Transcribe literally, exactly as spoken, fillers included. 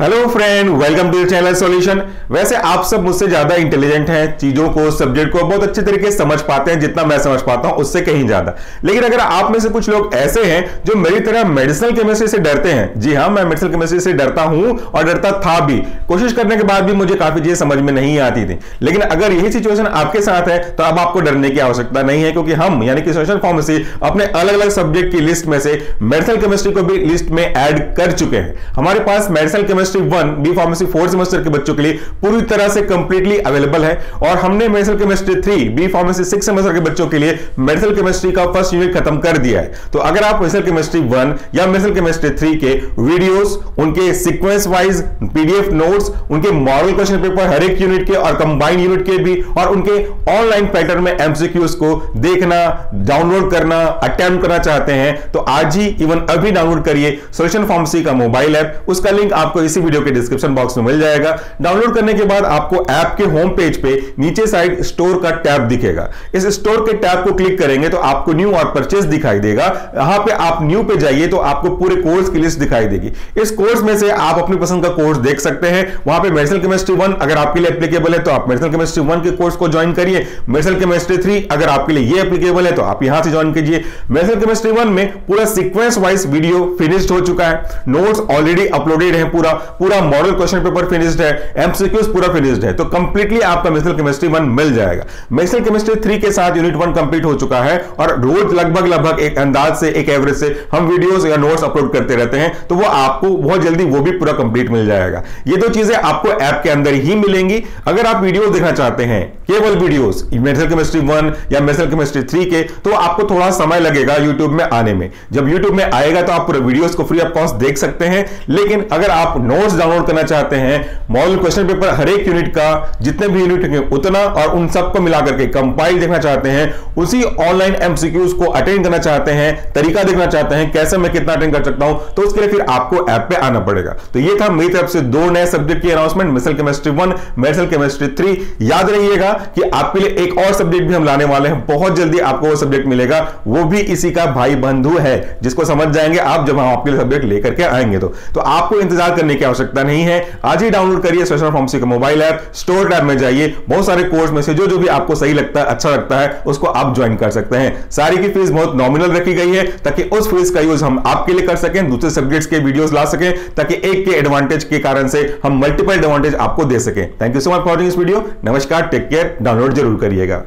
Hello friend, welcome to channel solution. वैसे आप सब मुझसे ज्यादा इंटेलिजेंट हैं, चीजों को, सब्जेक्ट को बहुत अच्छे तरीके से समझ पाते हैं, जितना मैं समझ पाता हूं उससे कहीं ज्यादा। लेकिन अगर आप में से कुछ लोग ऐसे हैं जो मेरी तरह मेडिसिनल केमिस्ट्री से डरते हैं, जी हाँ, मैं मेडिसिनल केमिस्ट्री से डरता हूं और डरता था भी, कोशिश करने के बाद भी मुझे काफी चीजें समझ में नहीं आती थी। लेकिन अगर यही सिचुएशन आपके साथ है तो अब आपको डरने की आवश्यकता नहीं है, क्योंकि हम यानी कि सोल्यूशन फार्मेसी अपने अलग अलग सब्जेक्ट की लिस्ट में से मेडिसिनल केमिस्ट्री को भी लिस्ट में एड कर चुके हैं। हमारे पास medicinal chemistry one B pharmacy fourth semester के बच्चों के लिए पूरी तरह से कंप्लीटली अवेलेबल है, और हमने medicinal chemistry three B pharmacy six semester के बच्चों के लिए मेडिसिनल केमिस्ट्री का फर्स्ट यूनिट खत्म कर दिया है। तो अगर आप मेडिसिनल केमिस्ट्री वन या मेडिसिनल केमिस्ट्री थ्री के वीडियोस, उनके सीक्वेंस वाइज पीडीएफ नोट्स, उनके मॉडल क्वेश्चन पेपर हर एक यूनिट के और कंबाइंड यूनिट के भी, और उनके ऑनलाइन पैटर्न में एमसीक्यूज को देखना, डाउनलोड करना, अटेम्प्ट करना चाहते हैं तो आज ही, इवन अभी डाउनलोड करिए सोल्यूशन फार्मेसी का मोबाइल ऐप। उसका लिंक आपको इसी वीडियो के डिस्क्रिप्शन बॉक्स में मिल जाएगा। डाउनलोड करने के बाद आपको ऐप के होम पेज पे नीचे साइड स्टोर का टैब दिखेगा। इस स्टोर के टैब को क्लिक करेंगे तो आपको न्यू और परचेज दिखाई देगा। यहां पे आप न्यू पे जाइए तो आपको पूरे कोर्स की लिस्ट दिखाई देगी। इस कोर्स में से आप अपनी पसंद का कोर्स देख सकते हैं। वहां पे मेडिसिनल केमिस्ट्री वन अगर आपके लिए एप्लीकेबल है तो आप मेडिसिनल केमिस्ट्री वन के कोर्स को ज्वाइन करिए। मेडिसिनल केमिस्ट्री थ्री अगर आपके लिए ये एप्लीकेबल है तो आप यहां से ज्वाइन कीजिए। मेडिसिनल केमिस्ट्री वन में पूरा सीक्वेंस वाइज वीडियो फिनिश्ड हो चुका है, नोट्स ऑलरेडी अपलोडेड है, पूरा पूरा मॉडल क्वेश्चन पेपर फिनिश्ड है, एमसीक्यूज पूरा फिनिश्ड है, तो कंप्लीटली आपका मेडिसिनल केमिस्ट्री वन मिल जाएगा। मेडिसिनल केमिस्ट्री थ्री के साथ यूनिट वन कंप्लीट हो चुका है, और रोज लगभग लगभग एक अंदाज से, एक एवरेज से हम वीडियोस या नोट्स अपलोड करते रहते हैं, तो वो आपको बहुत जल्दी वो भी पूरा कंप्लीट मिल जाएगा। ये दो चीजें आपको ऐप के अंदर ही मिलेंगी। अगर आप वीडियो देखना चाहते हैं, केवल वीडियोस मेडिसिनल केमिस्ट्री वन या मेडिसिनल केमिस्ट्री थ्री के, तो आपको थोड़ा समय लगेगा यूट्यूब में आने में। जब यूट्यूब में आएगा तो आप पूरे वीडियोस को फ्री ऑफ कॉस्ट देख सकते हैं। लेकिन अगर आप नोट्स डाउनलोड करना चाहते हैं, मॉडल क्वेश्चन पेपर हर एक यूनिट का, जितने भी यूनिट के उतना, और उन सबको मिलाकर के कंपाइल देखना चाहते हैं, उसी ऑनलाइन एमसीक्यूज को अटेंड करना चाहते हैं, तरीका देखना चाहते हैं कैसे मैं कितना अटेंड कर सकता हूं, तो उसके लिए फिर आपको ऐप पे आना पड़ेगा। तो ये था मेरी तरफ से दो नए सब्जेक्ट की announcement, medicinal chemistry one, medicinal chemistry three. याद रखिएगा कि आपके लिए एक और सब्जेक्ट भी हम लाने वाले हैं, बहुत जल्दी आपको वो सब्जेक्ट मिलेगा, वो भी इसी का भाई बंधु है, जिसको समझ जाएंगे आप जब हम आपके लिए सब्जेक्ट लेकर के आएंगे। तो, तो आपको इंतजार करने की आवश्यकता नहीं है, आज ही डाउनलोड करिए सोल्यूशन फार्मेसी का मोबाइल ऐप, स्टोर टैब में जाइए, बहुत सारे कोर्स में से जो जो भी आपको सही लगता है, अच्छा लगता है, उसको आप ज्वाइन कर सकते हैं। सारी की फीस बहुत नॉमिनल रखी गई है ताकि उस फीस का यूज हम आपके लिए कर सकें, दूसरे सब्जेक्ट्स के वीडियोस ला सकें, ताकि एक के एडवांटेज के कारण से हम मल्टीपल एडवांटेज आपको दे सकें। Thank you so much for watching this video. नमस्कार, टेक केयर, डाउनलोड जरूर करिएगा।